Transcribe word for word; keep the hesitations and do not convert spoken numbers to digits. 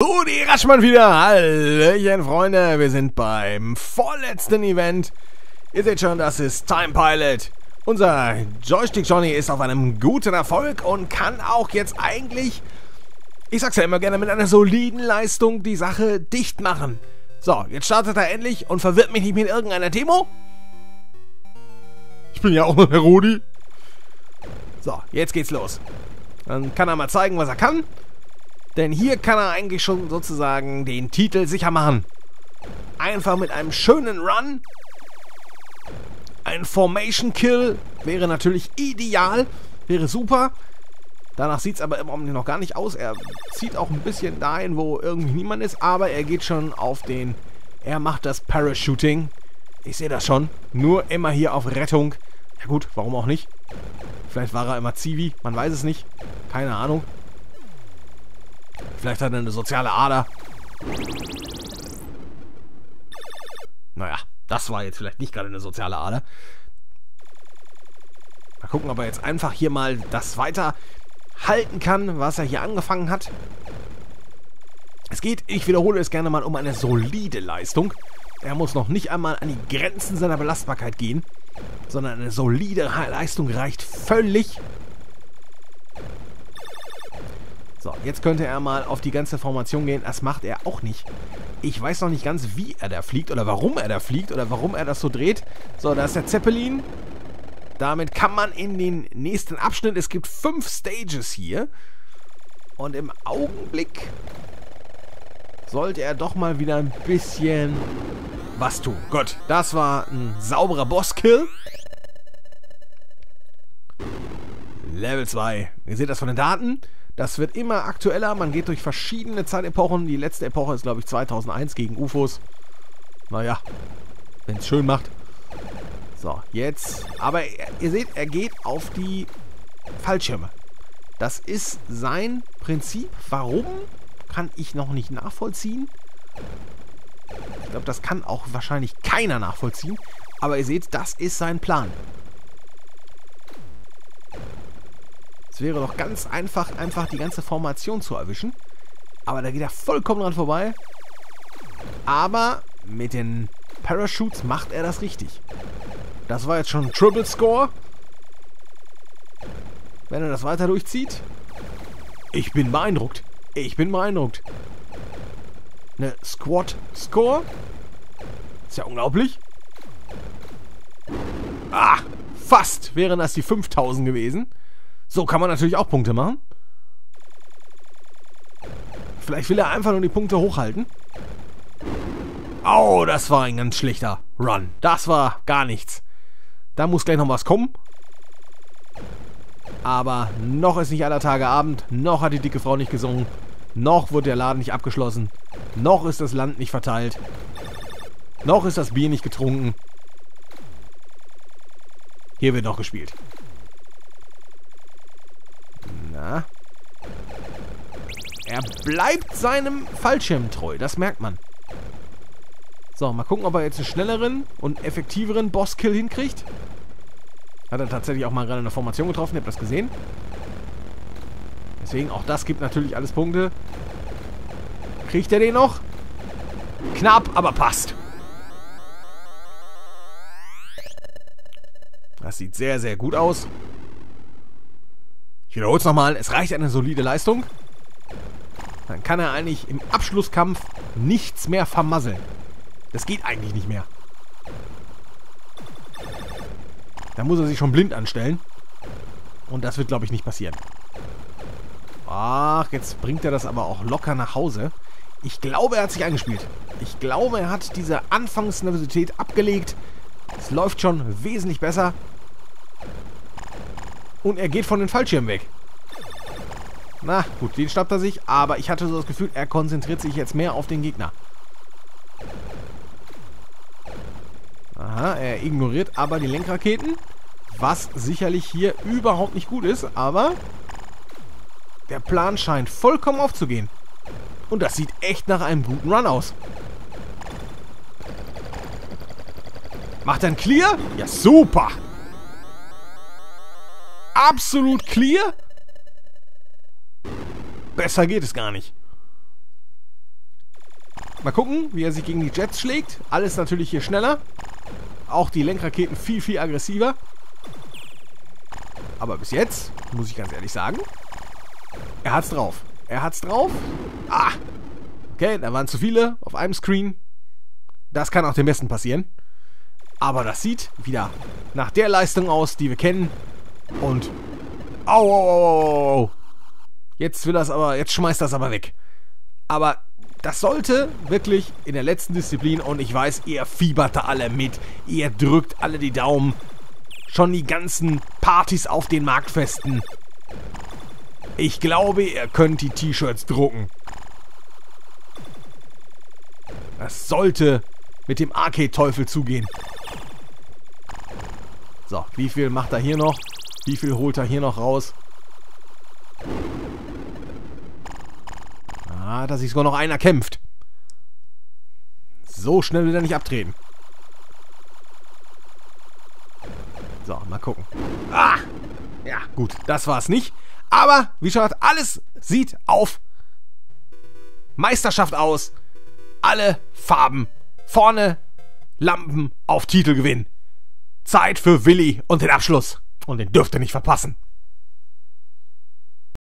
Rudi Raschmann wieder, hallöchen Freunde, wir sind beim vorletzten Event. Ihr seht schon, das ist Time Pilot. Unser Joystick Johnny ist auf einem guten Erfolg und kann auch jetzt eigentlich, ich sag's ja immer gerne, mit einer soliden Leistung die Sache dicht machen. So, jetzt startet er endlich und verwirrt mich nicht mit irgendeiner Demo. Ich bin ja auch noch der Rudi. So, jetzt geht's los. Dann kann er mal zeigen, was er kann. Denn hier kann er eigentlich schon sozusagen den Titel sicher machen. Einfach mit einem schönen Run. Ein Formation Kill wäre natürlich ideal. Wäre super. Danach sieht es aber im Augenblick noch gar nicht aus. Er zieht auch ein bisschen dahin, wo irgendwie niemand ist. Aber er geht schon auf den... Er macht das Parachuting. Ich sehe das schon. Nur immer hier auf Rettung. Ja gut, warum auch nicht? Vielleicht war er immer Zivi. Man weiß es nicht. Keine Ahnung. Vielleicht hat er eine soziale Ader. Naja, das war jetzt vielleicht nicht gerade eine soziale Ader. Mal gucken, ob er jetzt einfach hier mal das weiterhalten kann, was er hier angefangen hat. Es geht, ich wiederhole es gerne mal, um eine solide Leistung. Er muss noch nicht einmal an die Grenzen seiner Belastbarkeit gehen, sondern eine solide Leistung reicht völlig. So, jetzt könnte er mal auf die ganze Formation gehen. Das macht er auch nicht. Ich weiß noch nicht ganz, wie er da fliegt oder warum er da fliegt oder warum er das so dreht. So, da ist der Zeppelin. Damit kann man in den nächsten Abschnitt. Es gibt fünf Stages hier. Und im Augenblick sollte er doch mal wieder ein bisschen was tun. Gut, das war ein sauberer Boss-Kill. Level zwei. Ihr seht das von den Daten. Das wird immer aktueller, man geht durch verschiedene Zeitepochen. Die letzte Epoche ist, glaube ich, zweitausendeins gegen U F Os. Naja, wenn es schön macht. So, jetzt. Aber ihr seht, er geht auf die Fallschirme. Das ist sein Prinzip. Warum? Kann ich noch nicht nachvollziehen. Ich glaube, das kann auch wahrscheinlich keiner nachvollziehen. Aber ihr seht, das ist sein Plan. Es wäre doch ganz einfach, einfach die ganze Formation zu erwischen. Aber da geht er vollkommen dran vorbei. Aber mit den Parachutes macht er das richtig. Das war jetzt schon ein Triple Score. Wenn er das weiter durchzieht. Ich bin beeindruckt. Ich bin beeindruckt. Eine Squad Score. Ist ja unglaublich. Ah, fast wären das die fünftausend gewesen. So kann man natürlich auch Punkte machen. Vielleicht will er einfach nur die Punkte hochhalten. Oh, das war ein ganz schlechter Run. Das war gar nichts. Da muss gleich noch was kommen. Aber noch ist nicht aller Tage Abend. Noch hat die dicke Frau nicht gesungen. Noch wird der Laden nicht abgeschlossen. Noch ist das Land nicht verteilt. Noch ist das Bier nicht getrunken. Hier wird noch gespielt. Na? Er bleibt seinem Fallschirm treu, das merkt man. So, mal gucken, ob er jetzt einen schnelleren und effektiveren Boss-Kill hinkriegt. Hat er tatsächlich auch mal gerade eine Formation getroffen, ihr habt das gesehen. Deswegen, auch das gibt natürlich alles Punkte. Kriegt er den noch? Knapp, aber passt. Das sieht sehr, sehr gut aus. Ich wiederhole es nochmal, es reicht eine solide Leistung. Dann kann er eigentlich im Abschlusskampf nichts mehr vermasseln. Das geht eigentlich nicht mehr. Da muss er sich schon blind anstellen. Und das wird, glaube ich, nicht passieren. Ach, jetzt bringt er das aber auch locker nach Hause. Ich glaube, er hat sich eingespielt. Ich glaube, er hat diese Anfangsnervosität abgelegt. Es läuft schon wesentlich besser. Und er geht von den Fallschirmen weg. Na gut, den schnappt er sich. Aber ich hatte so das Gefühl, er konzentriert sich jetzt mehr auf den Gegner. Aha, er ignoriert aber die Lenkraketen. Was sicherlich hier überhaupt nicht gut ist. Aber der Plan scheint vollkommen aufzugehen. Und das sieht echt nach einem guten Run aus. Macht er einen Clear? Ja, super! Absolut clear. Besser geht es gar nicht. Mal gucken, wie er sich gegen die Jets schlägt. Alles natürlich hier schneller. Auch die Lenkraketen viel, viel aggressiver. Aber bis jetzt, muss ich ganz ehrlich sagen, er hat's drauf. Er hat's drauf. Ah! Okay, da waren zu viele auf einem Screen. Das kann auch dem Besten passieren. Aber das sieht wieder nach der Leistung aus, die wir kennen. Und... Au, au, au, au. Jetzt will das aber... Jetzt schmeißt das aber weg. Aber... Das sollte wirklich in der letzten Disziplin, und ich weiß, ihr fiebert da alle mit, ihr drückt alle die Daumen, schon die ganzen Partys auf den Marktfesten. Ich glaube, ihr könnt die T-Shirts drucken. Das sollte mit dem Arcade-Teufel zugehen. So, wie viel macht er hier noch? Wie viel holt er hier noch raus? Ah, dass sich sogar noch einer kämpft. So schnell will er nicht abtreten. So, mal gucken. Ah! Ja, gut, das war es nicht. Aber, wie schon gesagt, alles sieht auf Meisterschaft aus. Alle Farben. Vorne Lampen auf Titelgewinn. Zeit für Willi und den Abschluss. Und den dürft ihr nicht verpassen.